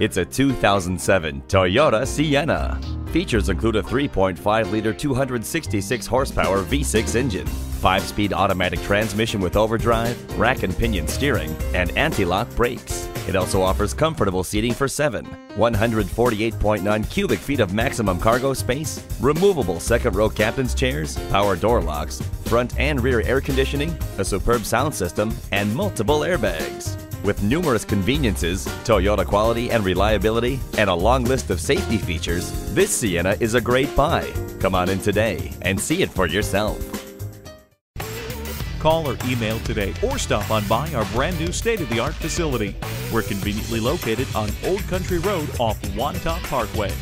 It's a 2007 Toyota Sienna. Features include a 3.5-liter 266-horsepower V6 engine, 5-speed automatic transmission with overdrive, rack and pinion steering, and anti-lock brakes. It also offers comfortable seating for 7, 148.9 cubic feet of maximum cargo space, removable second-row captain's chairs, power door locks, front and rear air conditioning, a superb sound system, and multiple airbags. With numerous conveniences, Toyota quality and reliability, and a long list of safety features, this Sienna is a great buy. Come on in today and see it for yourself. Call or email today or stop on by our brand new state-of-the-art facility. We're conveniently located on Old Country Road off Wantagh Parkway.